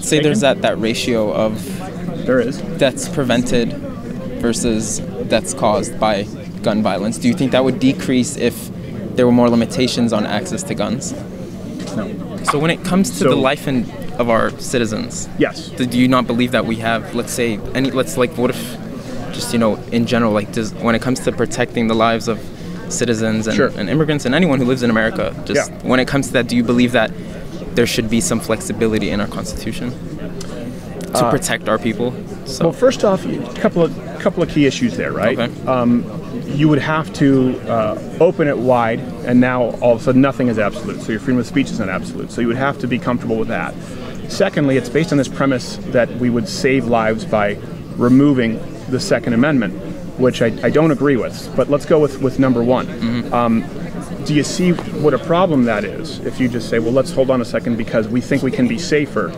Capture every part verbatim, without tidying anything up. let's say there's that, that ratio of there is deaths prevented versus deaths caused by gun violence. Do you think that would decrease if there were more limitations on access to guns? No. So when it comes to so, the life and of our citizens, yes. Do you not believe that we have, let's say, any, let's like, what if, just, you know, in general, like, does, when it comes to protecting the lives of citizens and, sure. and immigrants and anyone who lives in America, just yeah. when it comes to that, do you believe that there should be some flexibility in our Constitution to uh, protect our people? So. Well, first off, a couple of couple of key issues there, right? Okay. Um, you would have to uh, open it wide, and now all of a sudden nothing is absolute. So your freedom of speech is not absolute. So you would have to be comfortable with that. Secondly, it's based on this premise that we would save lives by removing the Second Amendment, which I, I don't agree with. But let's go with, with number one. Mm-hmm. um, do you see what a problem that is if you just say, well, let's hold on a second because we think we can be safer.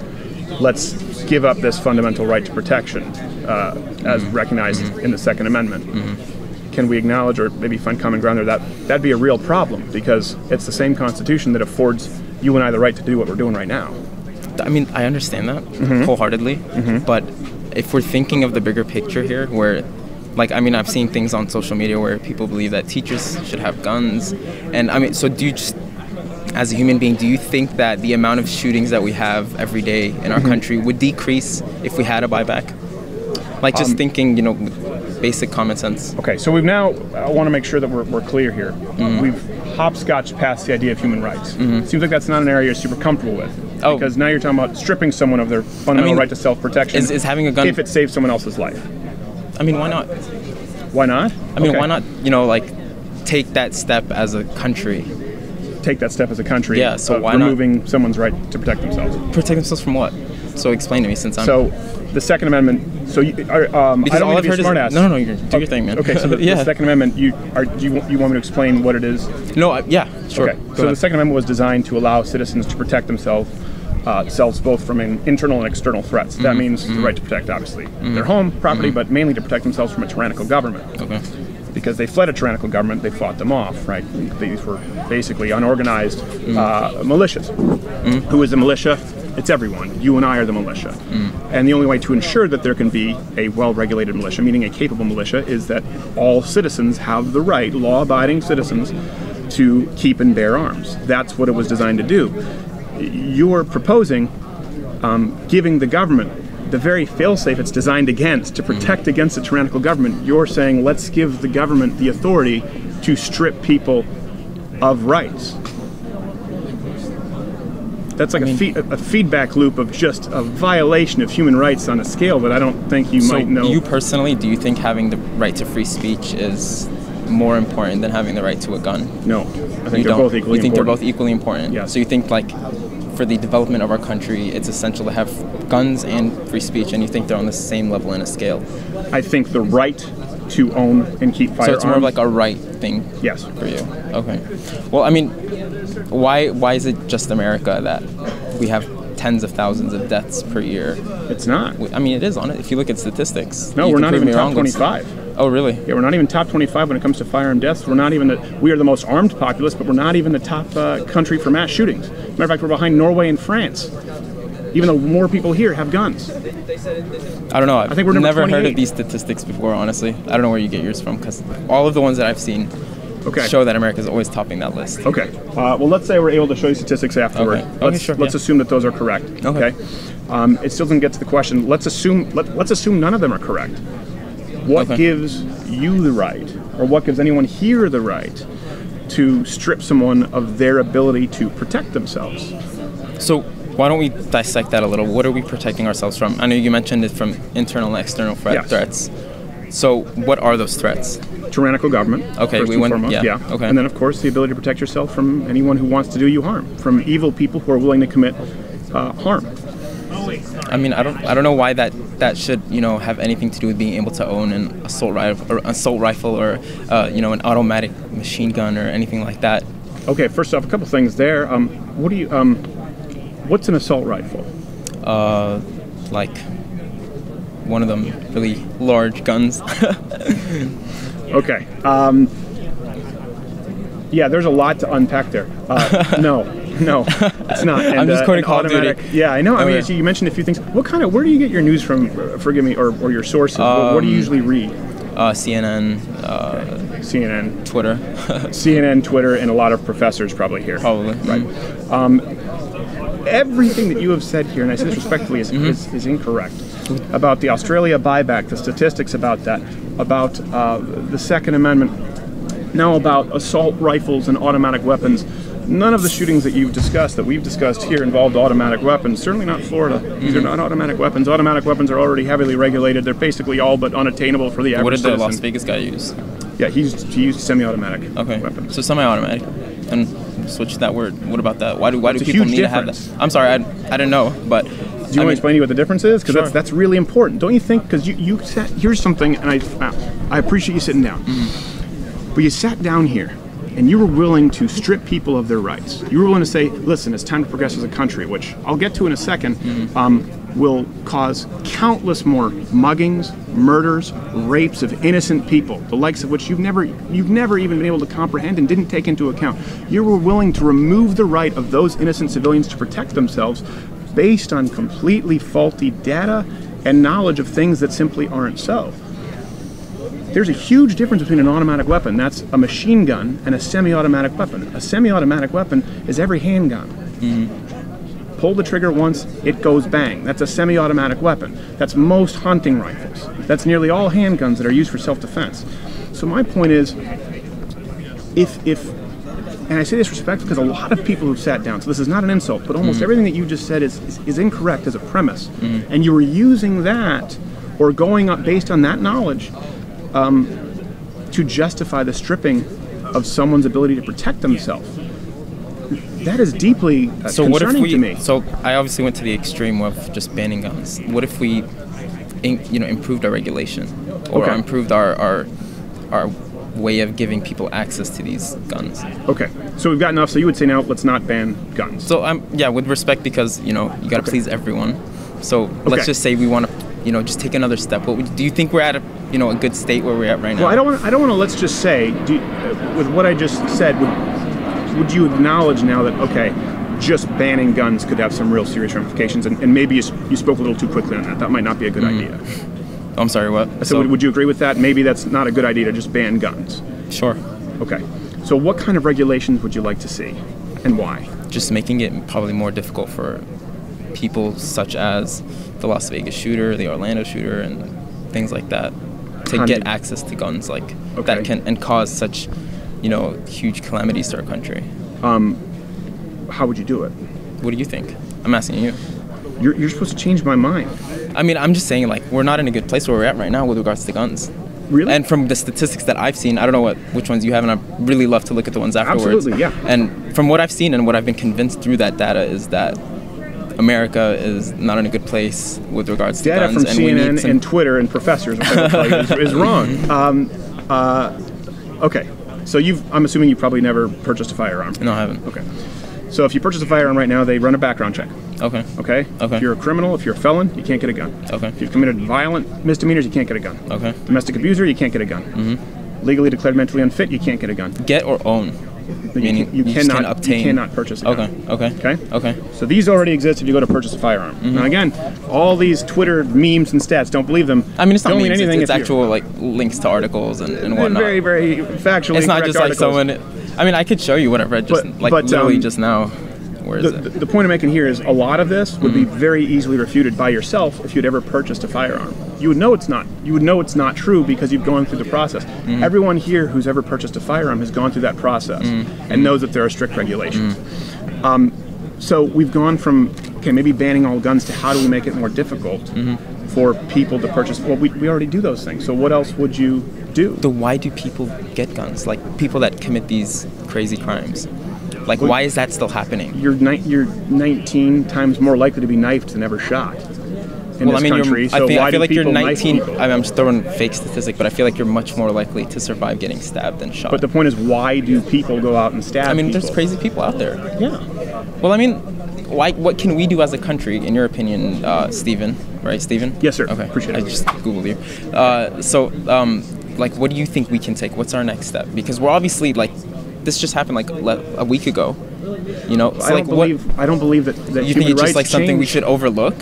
Let's give up this fundamental right to protection uh, as mm-hmm. recognized mm-hmm. in the Second Amendment. Mm-hmm. Can we acknowledge or maybe find common ground there? That, that'd be a real problem because it's the same Constitution that affords you and I the right to do what we're doing right now. I mean, I understand that mm-hmm. wholeheartedly, mm-hmm. but if we're thinking of the bigger picture here where, like, I mean, I've seen things on social media where people believe that teachers should have guns. And I mean, so do you just, as a human being, do you think that the amount of shootings that we have every day in our mm-hmm. country would decrease if we had a buyback? Like just um, thinking, you know, basic common sense. Okay, so we've now, I want to make sure that we're, we're clear here. Mm-hmm. We've hopscotched past the idea of human rights. Mm-hmm. Seems like that's not an area you're super comfortable with. Oh. Because now you're talking about stripping someone of their fundamental I mean, right to self-protection is, is having a gun if it saves someone else's life. I mean, why not? Why not? I mean, okay. why not, you know, like take that step as a country? Take that step as a country. Yeah, so uh, why removing not? someone's right to protect themselves. Protect themselves from what? So explain to me, since I'm... So, the Second Amendment, so you... Are, um, because I don't all I've heard is... No, no, no, you're, do okay. your thing, man. Okay, so the, yeah. the Second Amendment, you are. You, you want me to explain what it is? No, I, yeah, sure. Okay, Go so ahead. The Second Amendment was designed to allow citizens to protect themselves uh, selves both from an internal and external threats. Mm-hmm. That means mm-hmm. the right to protect, obviously, mm-hmm. their home, property, mm-hmm. but mainly to protect themselves from a tyrannical government. Okay. Because they fled a tyrannical government, they fought them off, right? These were basically unorganized mm. uh, militias. Mm. Who is the militia? It's everyone. You and I are the militia. Mm. And the only way to ensure that there can be a well-regulated militia, meaning a capable militia, is that all citizens have the right, law-abiding citizens, to keep and bear arms. That's what it was designed to do. You're proposing um, giving the government the very fail-safe it's designed against, to protect against a tyrannical government. You're saying, let's give the government the authority to strip people of rights. That's like I mean, a, fe a feedback loop of just a violation of human rights on a scale that I don't think you so might know. So you personally, do you think having the right to free speech is more important than having the right to a gun? No, I think you they're don't. both equally important. You think important. they're both equally important? Yeah. So you think like, for the development of our country, it's essential to have guns and free speech, and you think they're on the same level in a scale? I think the right to own and keep firearms. So it's more of like a right thing. Yes. For you. Okay. Well, I mean, why why is it just America that we have tens of thousands of deaths per year? It's not. I mean, it is on it. If you look at statistics. No, we're not even top twenty-five. Oh, really? Yeah, we're not even top twenty-five when it comes to firearm deaths. We're not even the, we are the most armed populace, but we're not even the top uh, country for mass shootings. Matter of fact, we're behind Norway and France, even though more people here have guns. I don't know. I've I think we're never heard of these statistics before, honestly. I don't know where you get yours from, because all of the ones that I've seen okay. show that America's always topping that list. Okay. Uh, well, let's say we're able to show you statistics afterward. Okay. Let's, okay, sure. let's yeah. assume that those are correct. Okay. okay? Um, it still doesn't get to the question. Let's assume. Let, let's assume none of them are correct. What okay. gives you the right, or what gives anyone here the right, to strip someone of their ability to protect themselves? So why don't we dissect that a little? What are we protecting ourselves from? I know you mentioned it from internal and external threat yes. threats. So what are those threats? Tyrannical government. Okay, first we and went, foremost, yeah. yeah. Okay. And then, of course, the ability to protect yourself from anyone who wants to do you harm, from evil people who are willing to commit uh, harm. I mean, I don't, I don't know why that, that should, you know, have anything to do with being able to own an assault rifle, or assault rifle, or uh, you know, an automatic machine gun, or anything like that. Okay, first off, a couple things there. Um, what do you, um, what's an assault rifle? Uh, like one of them really large guns. Okay. Um, yeah, there's a lot to unpack there. Uh, no, no, it's it's not. And, I'm just quoting uh, Call of Duty. Yeah, I know. I mean, okay. You mentioned a few things. What kind of, where do you get your news from, forgive me, or, or your sources? Um, what, what do you usually read? Uh, C N N. Uh, okay. C N N. Twitter. C N N, Twitter, and a lot of professors probably here. Probably. Right. Mm-hmm. um, everything that you have said here, and I say this respectfully, is, mm-hmm. is, is incorrect. About the Australia buyback, the statistics about that, about uh, the Second Amendment, now about assault rifles and automatic weapons. None of the shootings that you've discussed, that we've discussed here, involved automatic weapons. Certainly not Florida. These mm-hmm. are not automatic weapons. Automatic weapons are already heavily regulated. They're basically all but unattainable for the average citizen. What did the Las Vegas guy use? Yeah, he used, he used semi-automatic okay. weapons. So semi-automatic. And switch that word. What about that? Why do, why do people need difference. to have that? I'm sorry, I, I don't know, but... Do you I want mean, to explain to you what the difference is? Because sure. that's, that's really important. Don't you think? Because you, you sat, here's something, and I, I appreciate you sitting down. Mm-hmm. But you sat down here, and you were willing to strip people of their rights. You were willing to say, listen, it's time to progress as a country, which I'll get to in a second, mm-hmm. um, will cause countless more muggings, murders, rapes of innocent people, the likes of which you've never, you've never even been able to comprehend and didn't take into account. You were willing to remove the right of those innocent civilians to protect themselves based on completely faulty data and knowledge of things that simply aren't so. There's a huge difference between an automatic weapon, that's a machine gun, and a semi-automatic weapon. A semi-automatic weapon is every handgun. Mm-hmm. Pull the trigger once, it goes bang. That's a semi-automatic weapon. That's most hunting rifles. That's nearly all handguns that are used for self-defense. So my point is, if, if, and I say this respectfully because a lot of people who've sat down, so this is not an insult, but almost mm-hmm. everything that you just said is, is, is incorrect as a premise. Mm-hmm. And you were using that, or going up based on that knowledge, Um, to justify the stripping of someone's ability to protect themselves. That is deeply uh, so concerning what if we, to me. So I obviously went to the extreme of just banning guns. What if we, in, you know, improved our regulation or okay. improved our, our our way of giving people access to these guns? Okay, so we've got enough. So you would say now let's not ban guns. So um, yeah, with respect, because you know you got to okay. please everyone. So okay. let's just say we want to. You know, just take another step. What, do you think we're at a, you know, a good state where we're at right now? Well, I don't want. I don't want to. Let's just say, do you, uh, with what I just said, would, would you acknowledge now that okay, just banning guns could have some real serious ramifications, and, and maybe you, you spoke a little too quickly on that. That might not be a good mm-hmm. idea. I'm sorry. What? I said, so, would, would you agree with that? Maybe that's not a good idea to just ban guns. Sure. Okay. So, what kind of regulations would you like to see, and why? Just making it probably more difficult for people such as the Las Vegas shooter, the Orlando shooter, and things like that, to get access to guns like okay. that can and cause such, you know, huge calamities to our country. Um, how would you do it? What do you think? I'm asking you. You're, you're supposed to change my mind. I mean, I'm just saying, like, we're not in a good place where we're at right now with regards to guns. Really? And from the statistics that I've seen, I don't know what which ones you have, and I really love to look at the ones afterwards. Absolutely, yeah. And from what I've seen and what I've been convinced through that data is that America is not in a good place with regards to data guns, from and C N N some... and Twitter and professors is, is wrong. Um, uh, okay, so you've I'm assuming you probably never purchased a firearm. No, I haven't. Okay, so if you purchase a firearm right now, they run a background check. Okay. Okay. Okay. If you're a criminal, if you're a felon, you can't get a gun. Okay. If you've committed violent misdemeanors, you can't get a gun. Okay. Domestic abuser, you can't get a gun. Mm-hmm. Legally declared mentally unfit, you can't get a gun. Get or own. Meaning you, you, you cannot obtain. You cannot purchase a gun. Okay, okay, okay, okay. So these already exist if you go to purchase a firearm. Mm-hmm. Now again, all these Twitter memes and stats, don't believe them. I mean, it's not memes, mean anything. It's, it's actual like links to articles and, and whatnot. Very, very factually. It's not just like someone. I mean, I could show you what I've read just but, like but, literally um, just now. Where is the, it? The point I'm making here is a lot of this would mm-hmm. be very easily refuted by yourself if you'd ever purchased a firearm. You would know it's not. You would know it's not true because you've gone through the process. Mm-hmm. Everyone here who's ever purchased a firearm has gone through that process mm-hmm. and knows that there are strict regulations. Mm-hmm. Um, so we've gone from okay, maybe banning all guns to how do we make it more difficult mm-hmm. for people to purchase? Well, we we already do those things. So what else would you do? So why do people get guns? Like people that commit these crazy crimes. Like, well, why is that still happening? You're ni you're nineteen times more likely to be knifed than ever shot in well, this I mean, country. So I, think, why I feel do like you're nineteen. I mean, I'm just throwing fake statistics, but I feel like you're much more likely to survive getting stabbed than shot. But the point is, why do people go out and stab? I mean, people? There's crazy people out there. Yeah. Well, I mean, why? What can we do as a country, in your opinion, uh, Stephen? Right, Stephen? Yes, sir. Okay, appreciate it. I just Googled you. Uh, so, um, like, what do you think we can take? What's our next step? Because we're obviously like. this just happened like le a week ago. You know, it's I like don't believe what, I don't believe that, that you human think it's rights just like something change. we should overlook.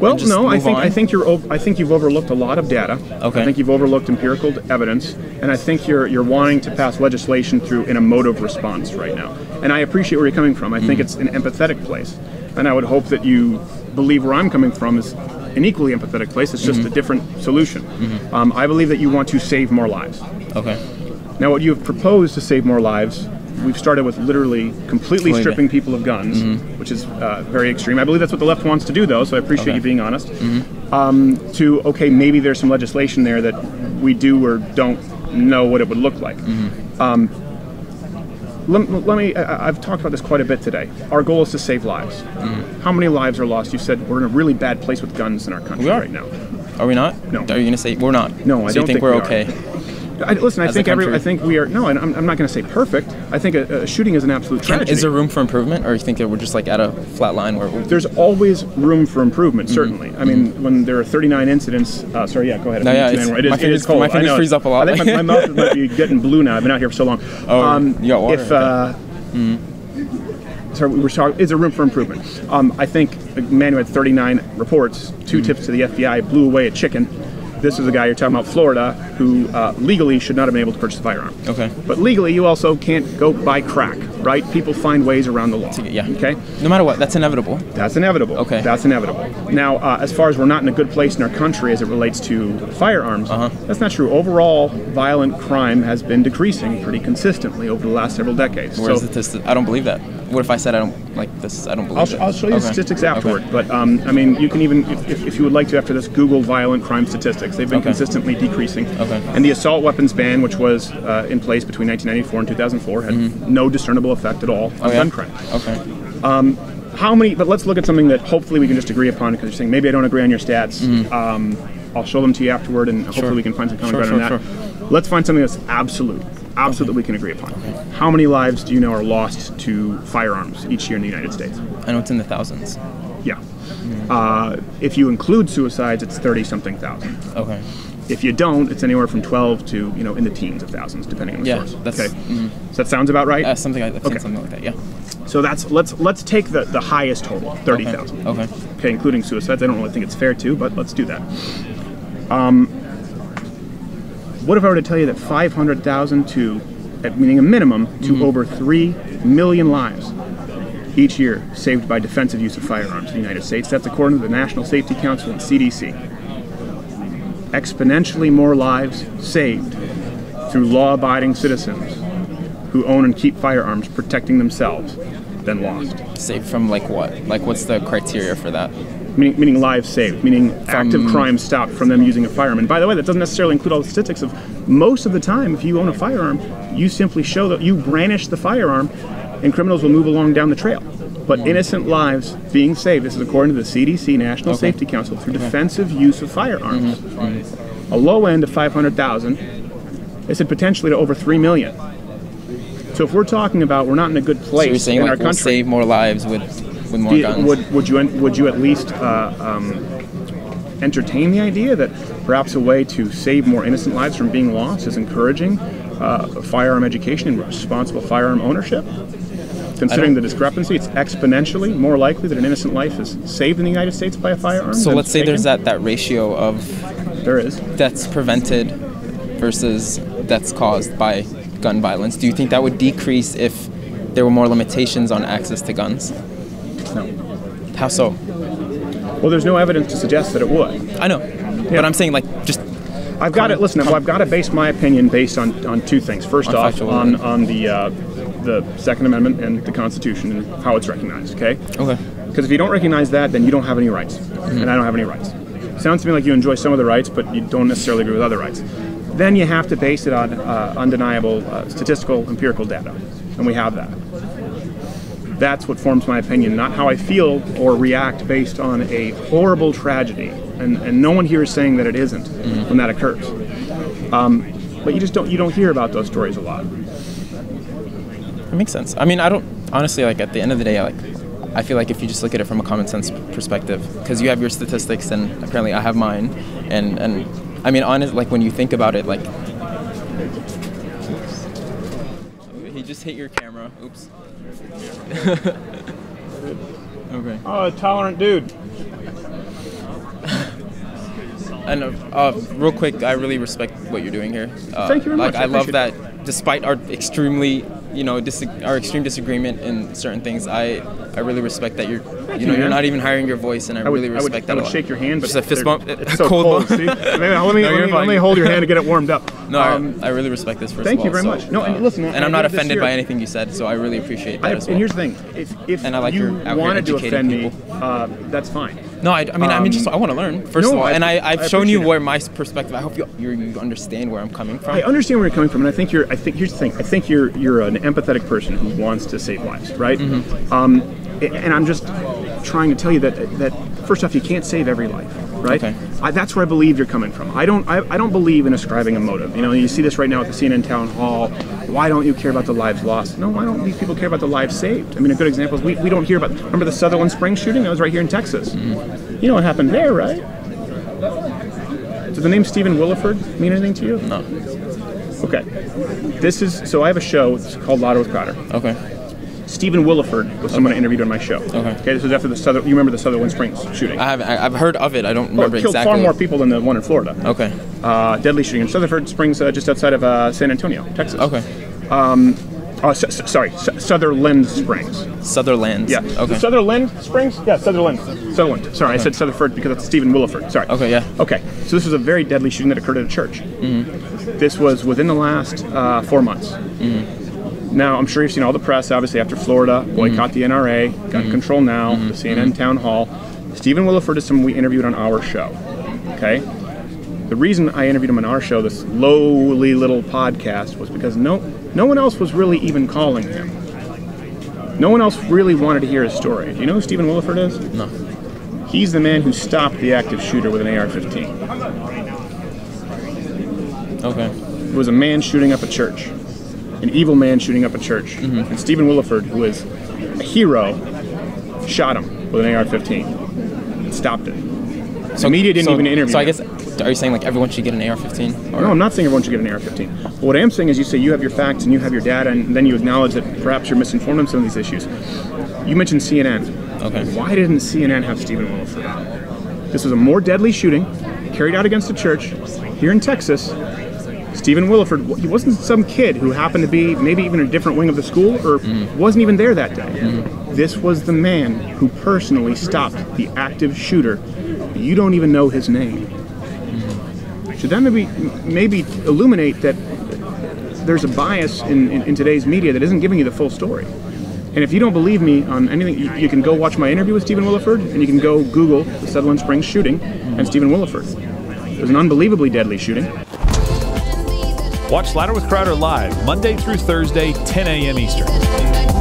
Well, no, I think on? I think you're I think you've overlooked a lot of data. Okay. I think you've overlooked empirical evidence, and I think you're you're wanting to pass legislation through an emotive response right now. And I appreciate where you're coming from. I mm. think it's an empathetic place, and I would hope that you believe where I'm coming from is an equally empathetic place. It's just mm-hmm. a different solution. Mm-hmm. um, I believe that you want to save more lives. Okay. Now, what you have proposed to save more lives, we've started with literally completely stripping people of guns, mm-hmm. which is uh, very extreme. I believe that's what the left wants to do, though, so I appreciate okay. you being honest. Mm-hmm. um, to, okay, maybe there's some legislation there that we do or don't know what it would look like. Mm-hmm. um, Let, let me, I, I've talked about this quite a bit today. Our goal is to save lives. Mm-hmm. How many lives are lost? You said we're in a really bad place with guns in our country right now. Are we not? No. Are you going to say we're not? No, so I don't you think, think we're we okay. I, listen, As I think every, I think we are, no, and I'm, I'm not going to say perfect. I think a, a shooting is an absolute tragedy. Can, is there room for improvement, or you think that we're just like at a flat line? Where we're... There's always room for improvement, certainly. Mm-hmm. I mean, mm-hmm. when there are thirty-nine incidents, uh, sorry, yeah, go ahead. No, yeah, it's, it is, my fingers, it is cold. My fingers I know, freeze up a lot. I think my, my mouth might be getting blue now. I've been out here for so long. Oh, um, you got water. If, uh, mm-hmm. Sorry, we were talking, is there room for improvement? Um, I think a man who had thirty-nine reports, two mm-hmm. tips to the F B I, blew away a chicken. This is a guy you're talking about, Florida, who uh, legally should not have been able to purchase a firearm. Okay. But legally, you also can't go buy crack, right? People find ways around the law. Yeah. Okay. No matter what, that's inevitable. That's inevitable. Okay. That's inevitable. Now, uh, as far as we're not in a good place in our country as it relates to firearms, uh-huh. that's not true. Overall, violent crime has been decreasing pretty consistently over the last several decades. Where so, is it? I don't believe that. What if I said I don't like this? I don't believe I'll, sh it. I'll show you okay. statistics afterward, okay. but um, I mean, you can even, if, if you would like to, after this, Google violent crime statistics. They've been okay. consistently decreasing. Okay. And the assault weapons ban, which was uh, in place between nineteen ninety-four and two thousand four, had mm-hmm. no discernible effect at all on oh, gun yeah? crime. Okay. Um, how many? But let's look at something that hopefully we can just agree upon, because you're saying maybe I don't agree on your stats. Mm-hmm. um, I'll show them to you afterward, and hopefully sure. we can find some common sure, ground sure, on that. Sure. Let's find something that's absolute. Absolutely, we can agree upon. Okay. How many lives do you know are lost to firearms each year in the United States? I know it's in the thousands. Yeah. Mm-hmm. uh, if you include suicides, it's thirty something thousand. Okay. If you don't, it's anywhere from twelve to, you know, in the teens of thousands, depending on the yeah, source. That's, okay. Mm-hmm. So that sounds about right. Uh, something like that. Okay. Something like that. Yeah. So that's let's let's take the the highest total, thirty thousand. Okay. okay. Okay, including suicides. I don't really think it's fair to, but let's do that. Um. What if I were to tell you that five hundred thousand to, meaning a minimum, to mm-hmm. over three million lives each year saved by defensive use of firearms in the United States? That's according to the National Safety Council and C D C. Exponentially more lives saved through law-abiding citizens who own and keep firearms, protecting themselves, than lost. Saved from like what? Like what's the criteria for that? Meaning, meaning lives saved, meaning active crime stopped from them using a firearm. And by the way, that doesn't necessarily include all the statistics of most of the time, if you own a firearm, you simply show that you brandish the firearm and criminals will move along down the trail. But innocent lives being saved, this is according to the C D C, National okay. Safety Council, through okay. defensive use of firearms. Mm-hmm. A low end of five hundred thousand, they said potentially to over three million. So if we're talking about we're not in a good place so you're saying in like our we'll country. Save more lives with With more you, guns. Would, would, you, would you at least uh, um, entertain the idea that perhaps a way to save more innocent lives from being lost is encouraging uh, firearm education and responsible firearm ownership? Considering the discrepancy, it's exponentially more likely that an innocent life is saved in the United States by a firearm. So let's say taken. there's that, that ratio of there is. deaths prevented versus deaths caused by gun violence. Do you think that would decrease if there were more limitations on access to guns? No. How so? Well, there's no evidence to suggest that it would. I know, yeah. but I'm saying like just. I've got it. Listen, well, I've got to base my opinion based on on two things. First on off, on on the uh, the Second Amendment and the Constitution and how it's recognized. Okay. Okay. Because if you don't recognize that, then you don't have any rights, mm-hmm. and I don't have any rights. Sounds to me like you enjoy some of the rights, but you don't necessarily agree with other rights. Then you have to base it on uh, undeniable uh, statistical empirical data, and we have that. That's what forms my opinion, not how I feel or react based on a horrible tragedy. And, and no one here is saying that it isn't mm-hmm. when that occurs. Um, but you just don't you don't hear about those stories a lot. That makes sense. I mean, I don't honestly like at the end of the day, I like I feel like if you just look at it from a common sense perspective, because you have your statistics and apparently I have mine, and and I mean, honest like when you think about it, like. just hit your camera. Oops. Okay. Oh, a tolerant dude. And uh, uh, real quick, I really respect what you're doing here. Uh, Thank you very like, much. I, I love that, it. Despite our extremely, you know, dis our extreme disagreement in certain things, I, I really respect that you're, Thank you know, you, you're not even hiring your voice, and I, I would, really respect I would, that. I would a shake lot. your hand, but just a fist bump, it's so cold. cold bump. See? Let me, let, me, no, let, me, let me hold your hand to get it warmed up. No, um, I, I really respect this. First Thank of all, you very so, much. No, uh, and listen, and I'm not offended by anything you said, so I really appreciate that I, as well. And here's the thing: if if and I like you wanted to offend people. me, uh, that's fine. No, I, I mean, um, I mean, just I want to learn first no, of all, I, and I, I've I shown you where my perspective. I hope you, you you understand where I'm coming from. I understand where you're coming from, and I think you're. I think here's the thing. I think you're you're an empathetic person who wants to save lives, right? Mm-hmm. Um, and I'm just trying to tell you that that first off, you can't save every life. Right? Okay. I, that's where I believe you're coming from. I don't I, I don't believe in ascribing a motive. You know, you see this right now at the C N N town hall. Why don't you care about the lives lost? No, why don't these people care about the lives saved? I mean, a good example is we, we don't hear about, remember the Sutherland Springs shooting? That was right here in Texas. Mm. You know what happened there, right? Does the name Stephen Willeford mean anything to you? No. Okay. This is, so I have a show, it's called Louder with Crowder. Okay. Stephen Willeford was someone okay. I interviewed on my show. Okay. Okay, this was after the Southern. You remember the Sutherland Springs shooting? I have. I've heard of it. I don't remember oh, it killed exactly. Killed far more people than the one in Florida. Okay. Uh, deadly shooting in Sutherland Springs, uh, just outside of uh, San Antonio, Texas. Okay. Um, uh, so, so, sorry, so, Sutherland Springs. Sutherland. Yeah. Okay. Sutherland Springs. Yeah, Sutherland. Sutherland. Sorry, okay. I said Sutherland because that's Stephen Willeford. Sorry. Okay. Yeah. Okay. So this was a very deadly shooting that occurred at a church. Mm-hmm. This was within the last uh, four months. Mm-hmm. Now, I'm sure you've seen all the press, obviously, after Florida, boycott mm-hmm. the N R A, gun mm-hmm. control now, mm-hmm. the C N N mm-hmm. town hall. Stephen Willeford is someone we interviewed on our show, okay? The reason I interviewed him on our show, this lowly little podcast, was because no, no one else was really even calling him. No one else really wanted to hear his story. Do you know who Stephen Willeford is? No. He's the man who stopped the active shooter with an A R fifteen. Okay. It was a man shooting up a church. An evil man shooting up a church. Mm-hmm. And Stephen Willeford, who is a hero, shot him with an A R fifteen and stopped it. So the media didn't so, even interview So I guess, are you saying like everyone should get an A R fifteen? Or? No, I'm not saying everyone should get an A R fifteen. But what I am saying is you say you have your facts and you have your data, and then you acknowledge that perhaps you're misinformed on some of these issues. You mentioned C N N. Okay. Why didn't C N N have Stephen Willeford? This was a more deadly shooting carried out against a church here in Texas. Stephen Willeford, he wasn't some kid who happened to be maybe even a different wing of the school or mm. wasn't even there that day. Mm. This was the man who personally stopped the active shooter. You don't even know his name. Mm. Should that maybe, maybe illuminate that there's a bias in, in, in today's media that isn't giving you the full story? And if you don't believe me on anything, you, you can go watch my interview with Stephen Willeford, and you can go Google the Sutherland Springs shooting mm. and Stephen Willeford. It was an unbelievably deadly shooting. Watch Louder with Crowder live Monday through Thursday, ten A M Eastern.